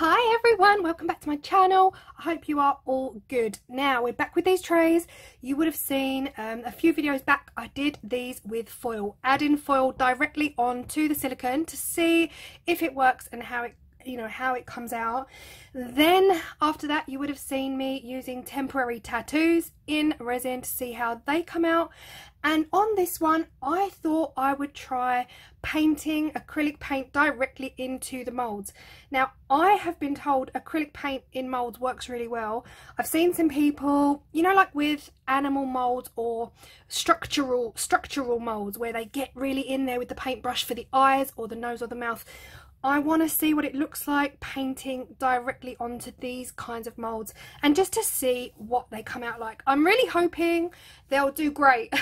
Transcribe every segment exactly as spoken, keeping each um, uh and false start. Hi everyone, welcome back to my channel. I hope you are all good. Now we're back with these trays. You would have seen um, a few videos back I did these with foil, adding foil directly onto the silicone to see if it works and how it you know how it comes out. Then after that you would have seen me using temporary tattoos in resin to see how they come out, and on this one I thought I would try painting acrylic paint directly into the molds. Now I have been told acrylic paint in molds works really well. I've seen some people, you know, like with animal molds or structural structural molds where they get really in there with the paintbrush for the eyes or the nose or the mouth. I want to see what it looks like painting directly onto these kinds of molds and just to see what they come out like. I'm really hoping they'll do great.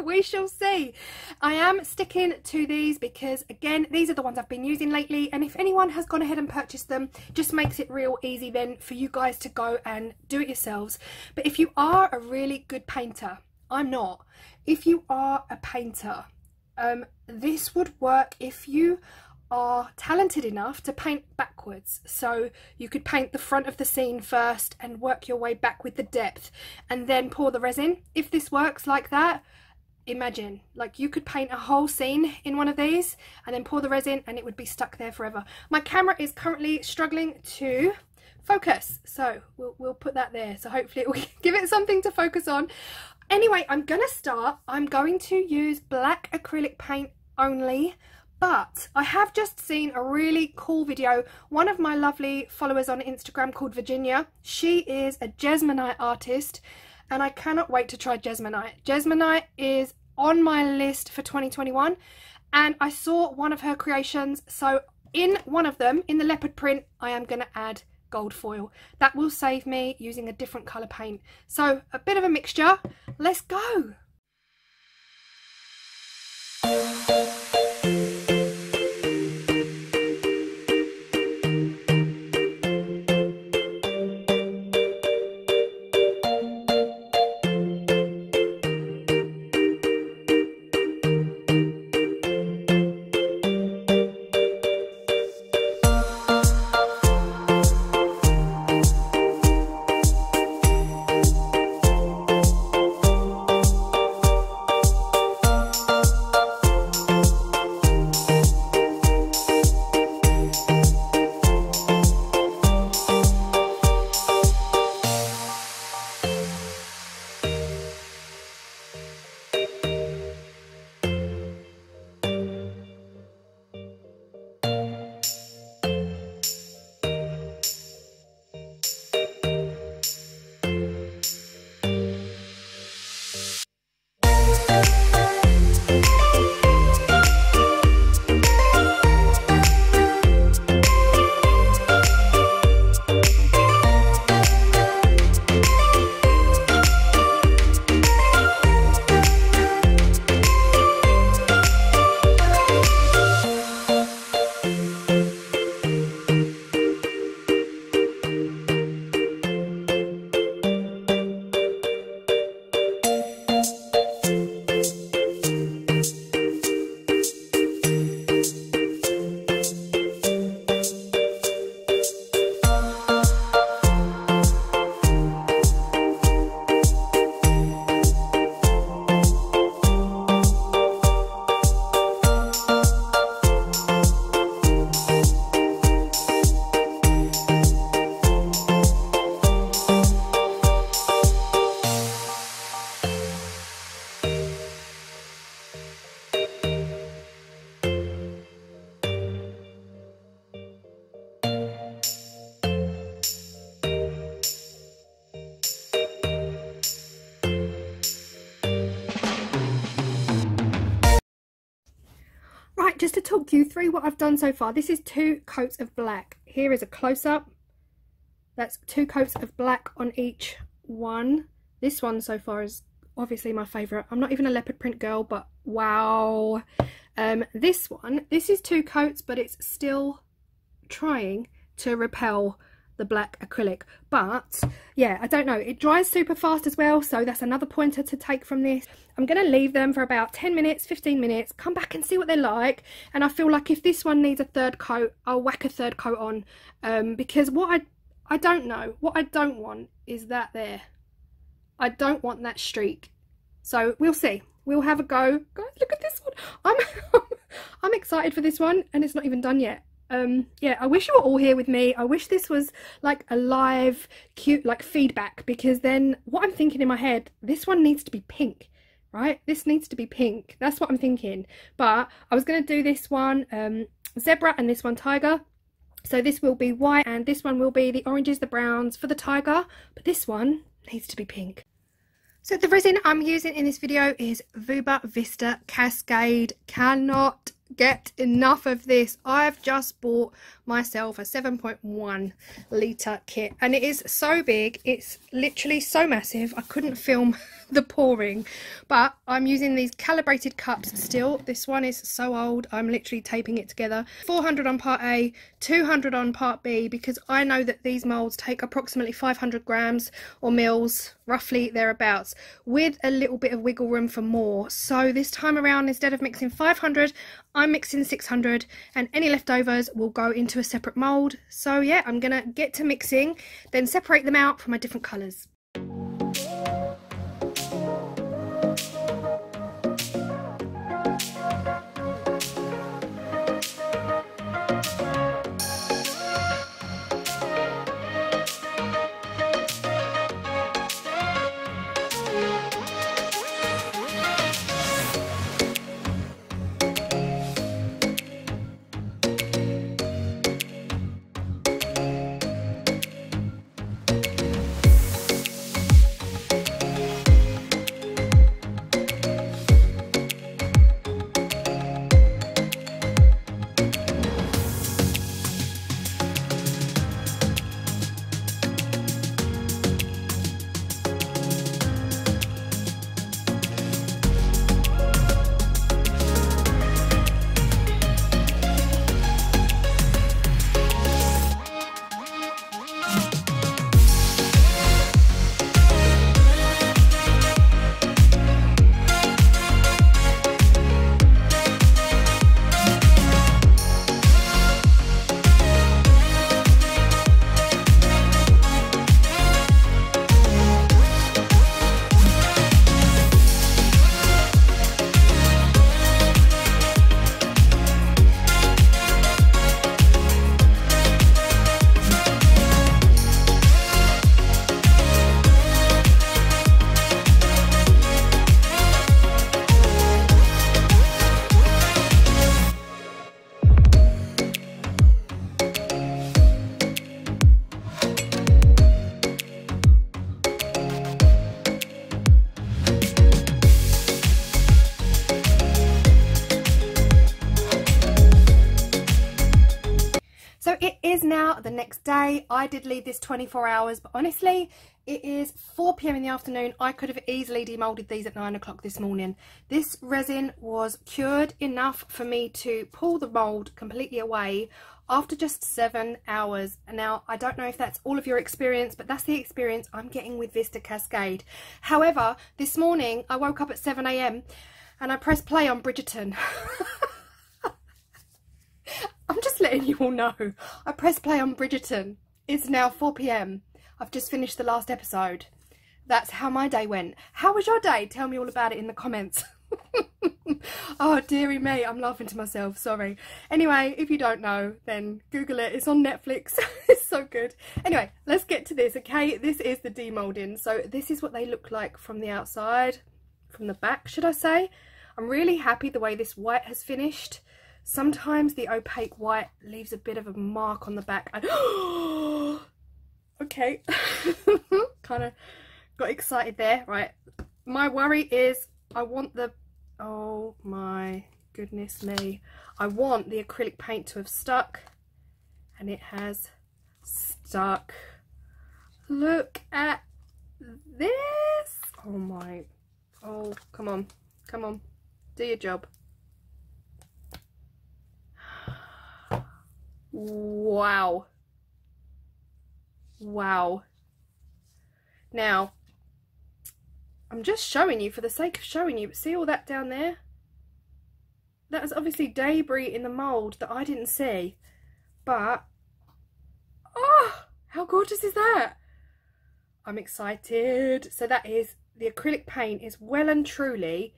We shall see. I am sticking to these because, again, these are the ones I've been using lately, and if anyone has gone ahead and purchased them, just makes it real easy then for you guys to go and do it yourselves. But if you are a really good painter, I'm not. If you are a painter, um, this would work if you are talented enough to paint backwards, so you could paint the front of the scene first and work your way back with the depth and then pour the resin. If this works like that, imagine, like, you could paint a whole scene in one of these and then pour the resin and it would be stuck there forever. My camera is currently struggling to focus, so we'll, we'll put that there, so hopefully it will give it something to focus on. Anyway, I'm gonna start. I'm going to use black acrylic paint only, but I have just seen a really cool video. One of my lovely followers on Instagram called Virginia, she is a Jesmonite artist and I cannot wait to try Jesmonite. Jesmonite is on my list for twenty twenty-one, and I saw one of her creations, so in one of them, in the leopard print, I am going to add gold foil. That will save me using a different colour paint. So a bit of a mixture, let's go! Just to talk you through what I've done so far, this is two coats of black. Here is a close-up. That's two coats of black on each one. This one so far is obviously my favorite. I'm not even a leopard print girl, but wow. Um this one, this is two coats, but it's still trying to repel the black acrylic. But yeah, I don't know, it dries super fast as well, so that's another pointer to take from this. I'm going to leave them for about ten minutes, fifteen minutes, come back and see what they're like. And I feel like if this one needs a third coat, I'll whack a third coat on, um because what I I don't know, what I don't want is that there. I don't want that streak. So we'll see, we'll have a go. Guys, look at this one. I'm I'm excited for this one, and it's not even done yet. Um yeah, I wish you were all here with me. I wish this was like a live cute like feedback, because then what I'm thinking in my head, this one needs to be pink, right? This needs to be pink. That's what I'm thinking. But I was going to do this one um zebra and this one tiger. So this will be white and this one will be the oranges, the browns for the tiger, but this one needs to be pink. So the resin I'm using in this video is Vuba Vista Cascade. Cannot get enough of this. I've just bought myself a seven point one litre kit, and it is so big, it's literally so massive I couldn't film the pouring. But I'm using these calibrated cups still. This one is so old, I'm literally taping it together. Four hundred on part A, two hundred on part B, because I know that these molds take approximately five hundred grams or mils, roughly thereabouts, with a little bit of wiggle room for more. So this time around, instead of mixing five hundred, I'm mixing six hundred, and any leftovers will go into a separate mold. So yeah, I'm gonna get to mixing, then separate them out for my different colors. Now the next day, I did leave this twenty-four hours, but honestly it is four p m in the afternoon. I could have easily demolded these at nine o'clock this morning. This resin was cured enough for me to pull the mold completely away after just seven hours. Now I don't know if that's all of your experience, but that's the experience I'm getting with Vista Cascade. However, this morning I woke up at seven a m and I pressed play on Bridgerton. I'm just letting you all know, I pressed play on Bridgerton. It's now four p m I've just finished the last episode. That's how my day went. How was your day? Tell me all about it in the comments. Oh dearie me, I'm laughing to myself, sorry. Anyway, if you don't know, then Google it, it's on Netflix. It's so good. Anyway, let's get to this, okay? This is the demolding. So this is what they look like from the outside, from the back, should I say. I'm really happy the way this white has finished. Sometimes the opaque white leaves a bit of a mark on the back. I... okay. Kind of got excited there. Right, my worry is I want the, oh my goodness me, I want the acrylic paint to have stuck, and it has stuck. Look at this. Oh my, oh come on, come on, do your job. Wow, Wow. Now, I'm just showing you for the sake of showing you, but see all that down there? That is obviously debris in the mould that I didn't see. But, oh, how gorgeous is that? I'm excited. So that is, the acrylic paint is well and truly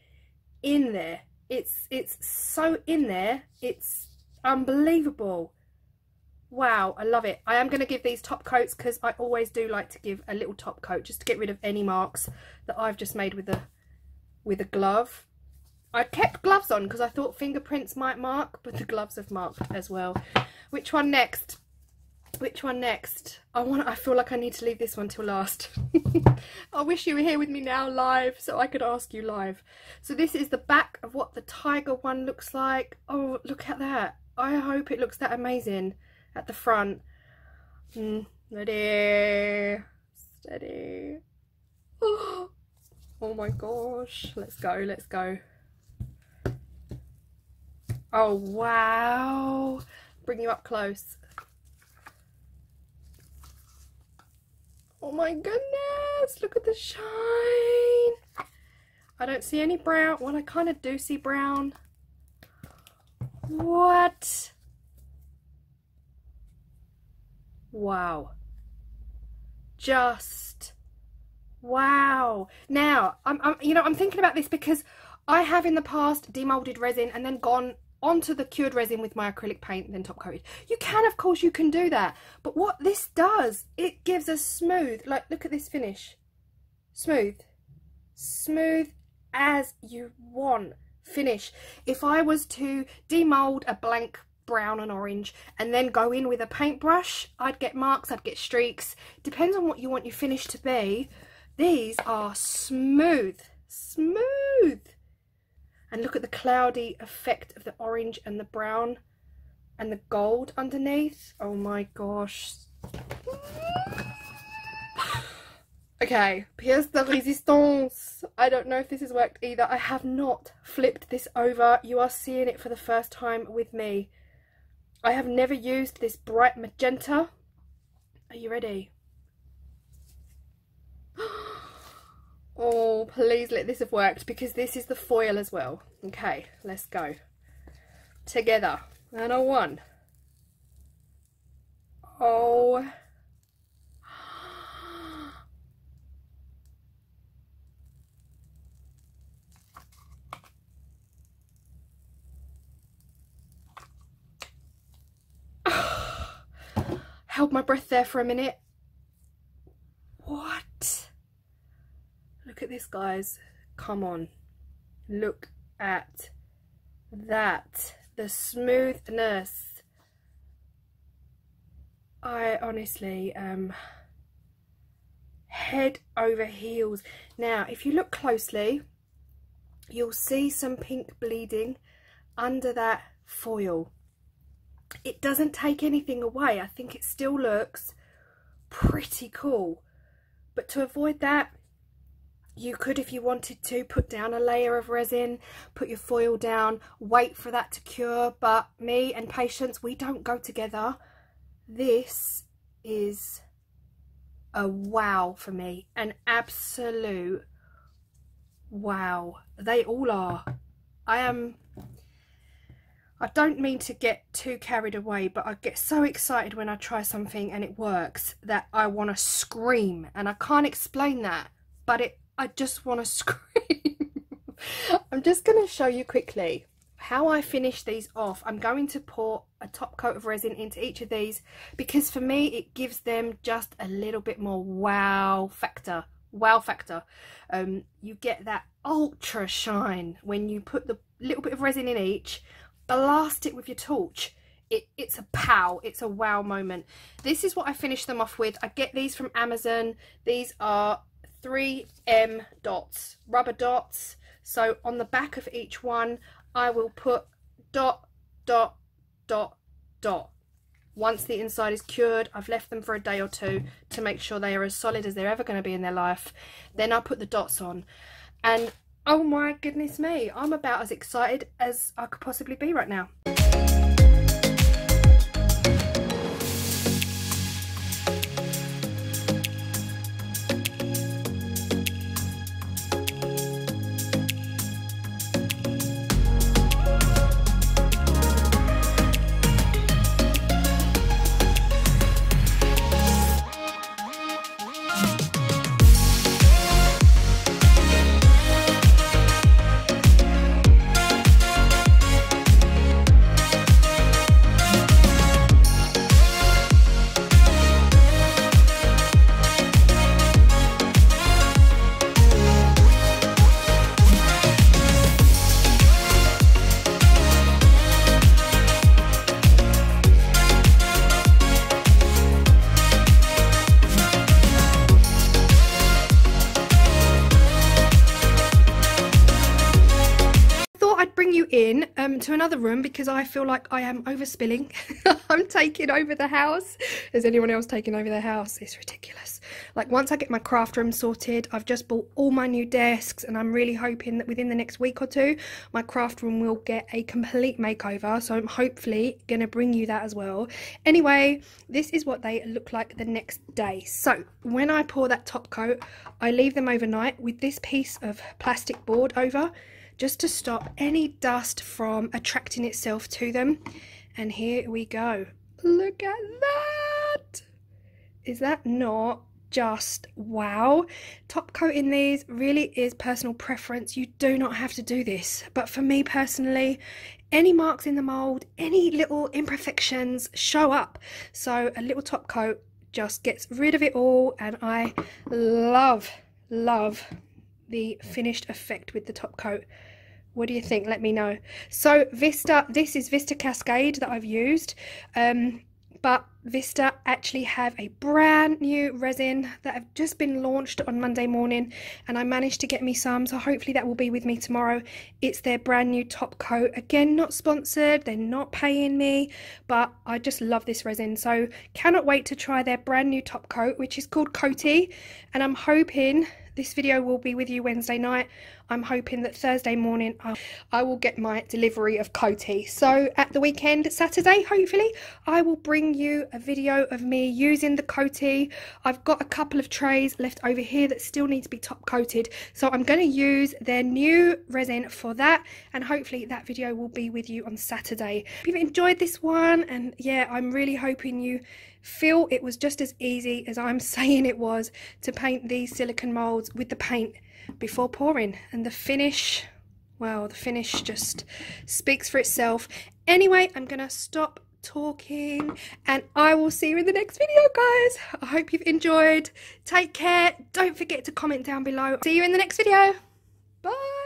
in there. It's, it's so in there. It's unbelievable. Wow, I love it. I am going to give these top coats because I always do like to give a little top coat just to get rid of any marks that I've just made with a, with a glove. I kept gloves on because I thought fingerprints might mark, but the gloves have marked as well. Which one next? Which one next? I want. I feel like I need to leave this one till last. I wish you were here with me now live so I could ask you live. So this is the back of what the tiger one looks like. Oh, look at that. I hope it looks that amazing at the front. Mm, steady. Steady. Oh, oh my gosh. Let's go. Let's go. Oh, wow. Bring you up close. Oh my goodness, look at the shine. I don't see any brown. Well, I kind of do see brown. What? Wow. Just wow. Now, I'm, I'm you know, I'm thinking about this because I have in the past demolded resin and then gone onto the cured resin with my acrylic paint, then top coated. You can, of course, you can do that. But what this does, it gives a smooth, like, look at this finish. Smooth. Smooth as you want finish. If I was to demold a blank brown and orange and then go in with a paintbrush, I'd get marks, I'd get streaks. Depends on what you want your finish to be. These are smooth. Smooth. And look at the cloudy effect of the orange and the brown and the gold underneath. Oh my gosh. Okay, pièce de résistance. I don't know if this has worked either. I have not flipped this over. You are seeing it for the first time with me. I have never used this bright magenta. Are you ready? Oh, please let this have worked, because this is the foil as well. Okay, let's go. Together. And a one. Oh. Held my breath there for a minute. What? Look at this, guys. Come on. Look at that. The smoothness. I honestly am head over heels. Now, if you look closely, you'll see some pink bleeding under that foil. It doesn't take anything away. I think it still looks pretty cool. But to avoid that, you could, if you wanted to, put down a layer of resin, put your foil down, wait for that to cure. But me and patience, we don't go together. This is a wow for me. An absolute wow. They all are. I am... I don't mean to get too carried away, but I get so excited when I try something and it works that I want to scream. And I can't explain that, but it... I just want to scream. I'm just going to show you quickly how I finish these off. I'm going to pour a top coat of resin into each of these because for me it gives them just a little bit more wow factor. Wow factor. Um, you get that ultra shine when you put the little bit of resin in each, blast it with your torch. It, it's a pow, it's a wow moment. This is what I finish them off with. I get these from Amazon. These are three M dots, rubber dots. So on the back of each one, I will put dot, dot, dot, dot. Once the inside is cured, I've left them for a day or two to make sure they are as solid as they're ever going to be in their life. Then I put the dots on. And oh my goodness me, I'm about as excited as I could possibly be right now. in um, to another room because I feel like I am overspilling. I'm taking over the house. Is anyone else taking over their house? It's ridiculous. Like, once I get my craft room sorted, I've just bought all my new desks, and I'm really hoping that within the next week or two, my craft room will get a complete makeover. So I'm hopefully going to bring you that as well. Anyway, this is what they look like the next day. So when I pour that top coat, I leave them overnight with this piece of plastic board over, just to stop any dust from attracting itself to them. And here we go. Look at that! Is that not just wow? Top coating these really is personal preference. You do not have to do this. But for me personally, any marks in the mould, any little imperfections show up. So a little top coat just gets rid of it all. And I love, love the finished effect with the top coat. What do you think? Let me know. So Vista, this is Vista Cascade that I've used, um, but Vista actually have a brand new resin that have just been launched on Monday morning, and I managed to get me some, so hopefully that will be with me tomorrow. It's their brand new top coat. Again, not sponsored, they're not paying me, but I just love this resin, so cannot wait to try their brand new top coat, which is called Coaty, and I'm hoping this video will be with you Wednesday night. I'm hoping that Thursday morning I will get my delivery of Coaty. So at the weekend, Saturday, hopefully, I will bring you a video of me using the Coaty. I've got a couple of trays left over here that still need to be top coated. So I'm going to use their new resin for that. And hopefully that video will be with you on Saturday. If you've enjoyed this one, and yeah, I'm really hoping you feel it was just as easy as I'm saying it was to paint these silicone molds with the paint before pouring, and the finish, well, the finish just speaks for itself. Anyway, I'm gonna stop talking and I will see you in the next video, guys. I hope you've enjoyed. Take care. Don't forget to comment down below. See you in the next video. Bye.